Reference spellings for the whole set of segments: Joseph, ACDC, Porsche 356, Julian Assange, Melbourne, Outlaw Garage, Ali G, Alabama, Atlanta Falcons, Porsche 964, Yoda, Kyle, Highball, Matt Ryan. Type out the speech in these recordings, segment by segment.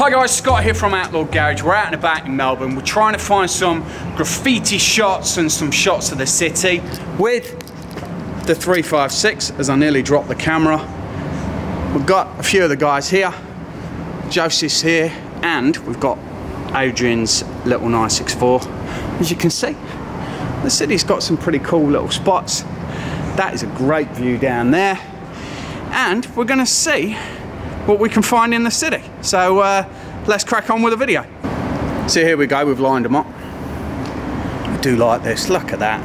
Hi guys, Scott here from Outlaw Garage. We're out and about in Melbourne. We're trying to find some graffiti shots and some shots of the city with the 356, as I nearly dropped the camera. We've got a few of the guys here. Joseph's here, and we've got Adrian's little 964. As you can see, the city's got some pretty cool little spots. That is a great view down there, and we're going to see what we can find in the city. So let's crack on with the video. So here we go, we've lined them up. I do like this, look at that.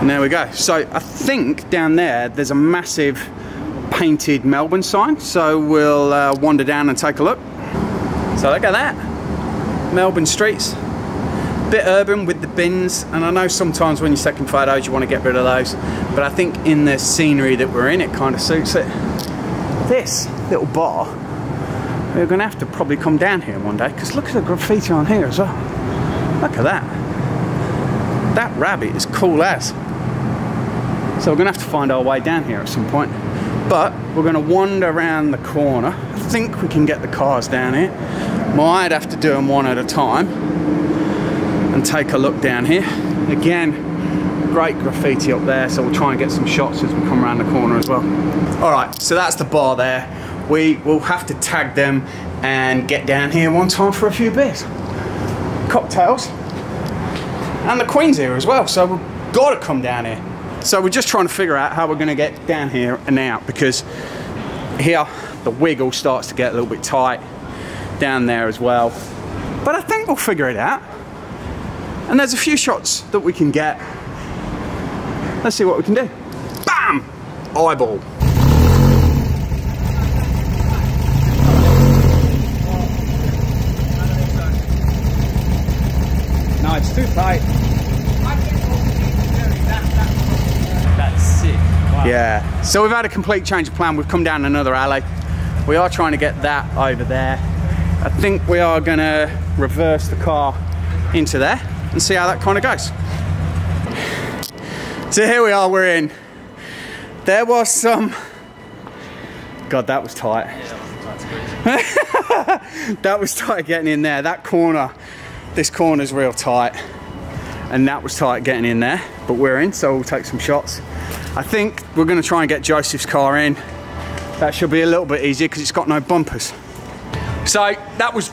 And there we go. So I think down there's a massive painted Melbourne sign, so we'll wander down and take a look. So look at that, Melbourne streets. Bit urban with the bins, and I know sometimes when you're taking photos you want to get rid of those, but I think in the scenery that we're in it kind of suits it. This little bar, we're going to have to probably come down here one day, because look at the graffiti on here as well. Look at that. That rabbit is cool as. So we're going to have to find our way down here at some point, but we're going to wander around the corner. I think we can get the cars down here. Might have to do them one at a time and take a look down here. Again, great graffiti up there, so we'll try and get some shots as we come around the corner as well. All right, so that's the bar there. We will have to tag them and get down here one time for a few beers, cocktails, and the Queen's here as well, so we've got to come down here. So we're just trying to figure out how we're going to get down here and out, because here the wiggle starts to get a little bit tight down there as well, but I think we'll figure it out. And there's a few shots that we can get. Let's see what we can do. Bam! Eyeball. No, it's too tight. That's sick. Wow. Yeah. So we've had a complete change of plan. We've come down another alley. We are trying to get that over there. I think we are going to reverse the car into there and see how that kind of goes. So here we are, we're in. There was some... God, that was tight. Yeah, that was tight getting in there. That corner, this corner's real tight. And that was tight getting in there, but we're in, so we'll take some shots. I think we're gonna try and get Joseph's car in. That should be a little bit easier because it's got no bumpers. So that was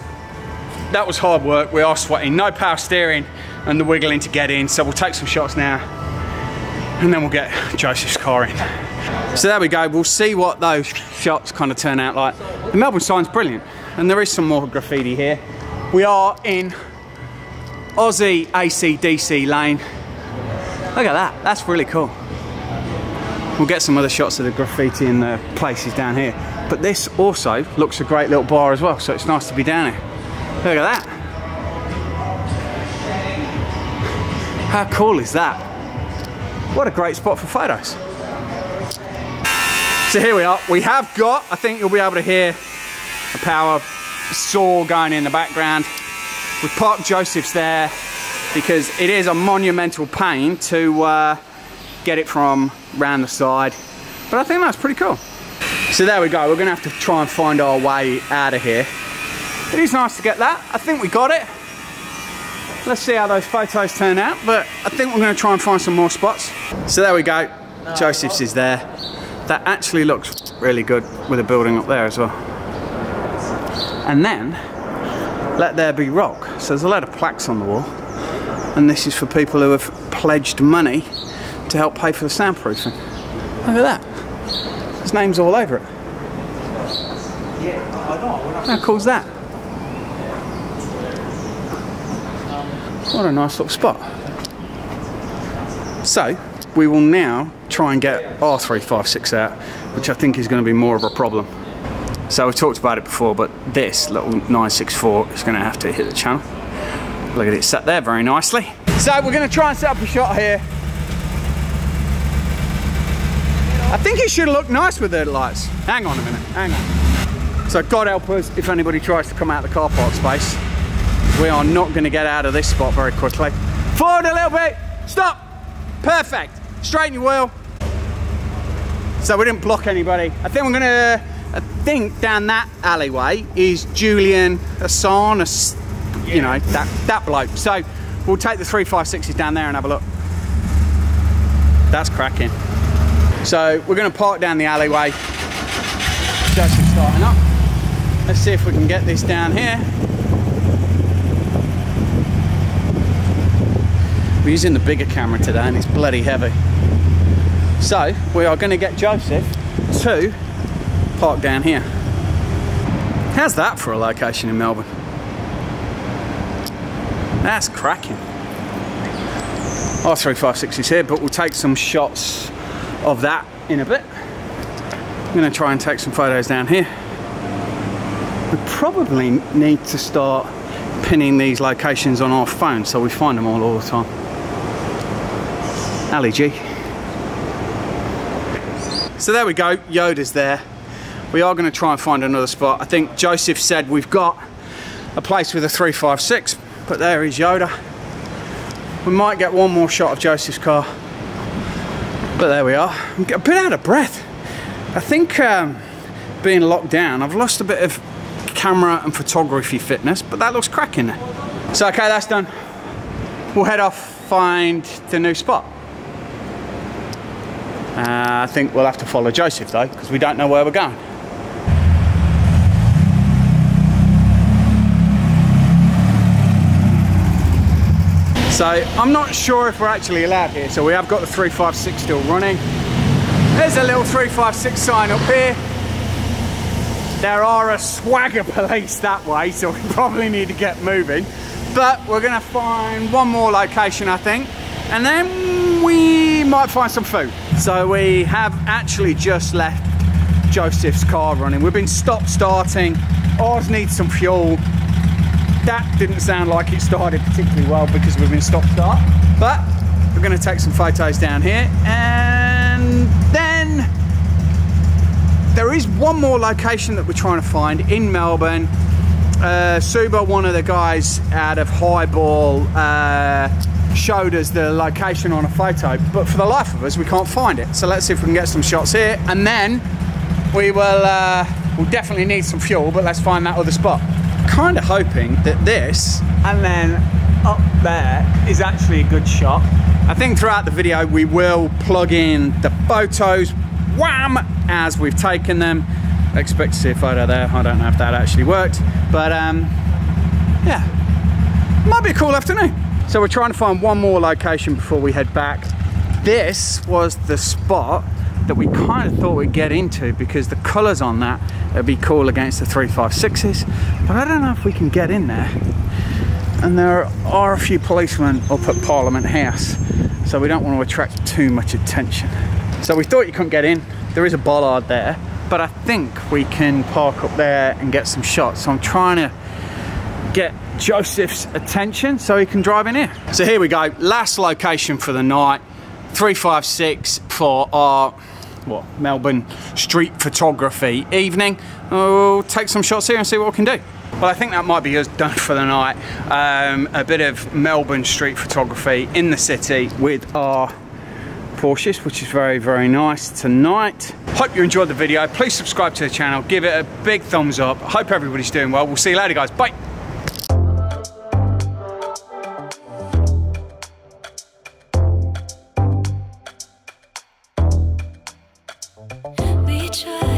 hard work. We are sweating, no power steering and the wiggling to get in, so we'll take some shots now and then we'll get Joseph's car in. So there we go, we'll see what those shots kind of turn out like. The Melbourne sign's brilliant, and there is some more graffiti here. We are in Aussie ACDC lane. Look at that, that's really cool. We'll get some other shots of the graffiti in the places down here, but this also looks a great little bar as well, so it's nice to be down here. Look at that. How cool is that? What a great spot for photos. So here we are. We have got, I think you'll be able to hear a power saw going in the background. We've parked Joseph's there because it is a monumental pain to get it from round the side. But I think that's pretty cool. So there we go. We're going to have to try and find our way out of here. It is nice to get that. I think we got it. Let's see how those photos turn out, but I think we're going to try and find some more spots. So there we go. Joseph's is there. That actually looks really good with a building up there as well. And then, let there be rock. So there's a load of plaques on the wall, and this is for people who have pledged money to help pay for the soundproofing. Look at that. There's names all over it. How cool is that? What a nice little spot. So we will now try and get our 356 out, which I think is going to be more of a problem. So we've talked about it before, but this little 964 is going to have to hit the channel. Look at it sat there very nicely. So we're going to try and set up a shot here. I think it should look nice with the lights. Hang on a minute, hang on. So God help us if anybody tries to come out of the car park space. We are not going to get out of this spot very quickly. Forward a little bit. Stop. Perfect. Straighten your wheel. So we didn't block anybody. I think we're going to I think down that alleyway is Julian Assange, you know, that bloke. So we'll take the 356s down there and have a look. That's cracking. So we're going to park down the alleyway. Just starting up. Let's see if we can get this down here. We're using the bigger camera today and it's bloody heavy. So we are going to get Joseph to park down here. How's that for a location in Melbourne? That's cracking. Our 356 is here, but we'll take some shots of that in a bit. I'm going to try and take some photos down here. We probably need to start pinning these locations on our phone so we find them all the time. Ali G. So there we go, Yoda's there. We are going to try and find another spot. I think Joseph said we've got a place with a 356, but there is Yoda. We might get one more shot of Joseph's car, but there we are. I'm a bit out of breath. I think being locked down, I've lost a bit of camera and photography fitness, but that looks cracking there. So okay, that's done. We'll head off, find the new spot. I think we'll have to follow Joseph though, because we don't know where we're going. So I'm not sure if we're actually allowed here. So we have got the 356 still running. There's a little 356 sign up here. There are a swagger police that way, so we probably need to get moving. But we're gonna find one more location, I think, and then we might find some food. So we have actually just left Joseph's car running. We've been stopped starting. Ours needs some fuel. That didn't sound like it started particularly well because we've been stopped start. But we're gonna take some photos down here, and then there is one more location that we're trying to find in Melbourne. Suba, one of the guys out of Highball, showed us the location on a photo, but for the life of us, we can't find it. So let's see if we can get some shots here, and then we will we'll definitely need some fuel, but let's find that other spot. Kind of hoping that this and then up there is actually a good shot. I think throughout the video, we will plug in the photos, wham, as we've taken them. I expect to see a photo there. I don't know if that actually worked, but yeah, might be a cool afternoon. So we're trying to find one more location before we head back. This was the spot that we kind of thought we'd get into because the colours on that would be cool against the 356s, but I don't know if we can get in there. And there are a few policemen up at Parliament House, so we don't want to attract too much attention. So we thought you couldn't get in. There is a bollard there, but I think we can park up there and get some shots. So I'm trying to get Joseph's attention so he can drive in here. So here we go, last location for the night, 356 for our Melbourne street photography evening. We'll take some shots here and see what we can do. Well, I think that might be us done for the night. A bit of Melbourne street photography in the city with our Porsches, which is very, very nice tonight. Hope you enjoyed the video. Please subscribe to the channel, give it a big thumbs up. Hope everybody's doing well. We'll see you later, guys. Bye. We try.